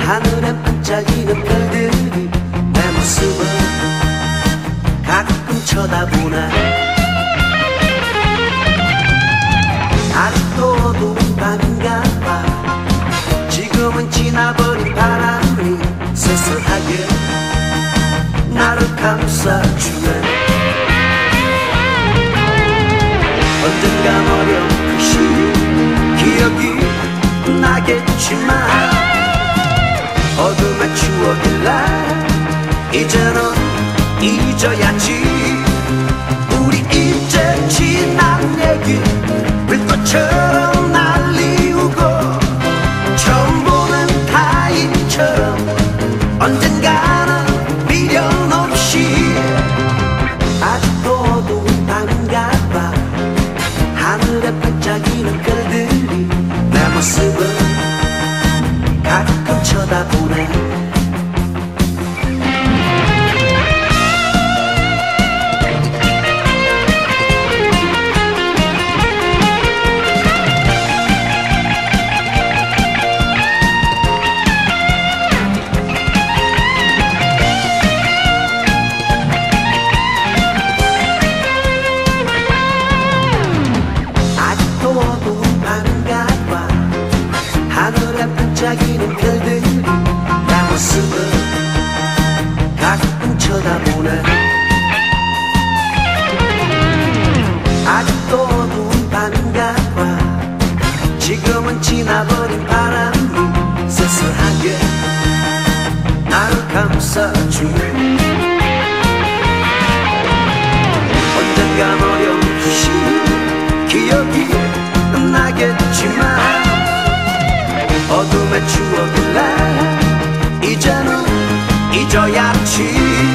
하늘에 반짝이는 별들이 내 모습을 가끔 쳐다보네. 아직도 어두운 밤인가 봐. 지금은 지나버린 바람이 새슬하게 나를 감싸주네. 언젠간 어려운 그 시기 기억이 나겠지만 어둠에 추억일 날 이제 넌 잊어야지. 우리 이제 지난 얘기 불꽃처럼 날리우고 처음 보는 타인처럼 언젠가는 미련 없이. 아직도 어두운 밤인가 봐. 하늘에 반짝이는 별들이 내 모습을 가끔 쳐다보네. 반짝이는 별들이 나 모습을 가끔 쳐다보네. 아직도 어두운 밤인가 봐. 지금은 지나버린 바람이 쓸쓸하게 나를 감싸주네. 언젠간 어려운 기억이 나겠지만 어둠의 추억을 날 이제는 잊어야지.